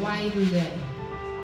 Why do that?